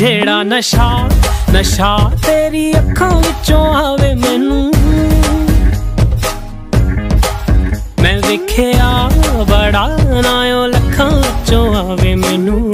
ढेड़ा नशा नशा तेरी अखां विचों आवे मैनू मैं विख्या बड़ा नायों लखां विचों आवे मैनू।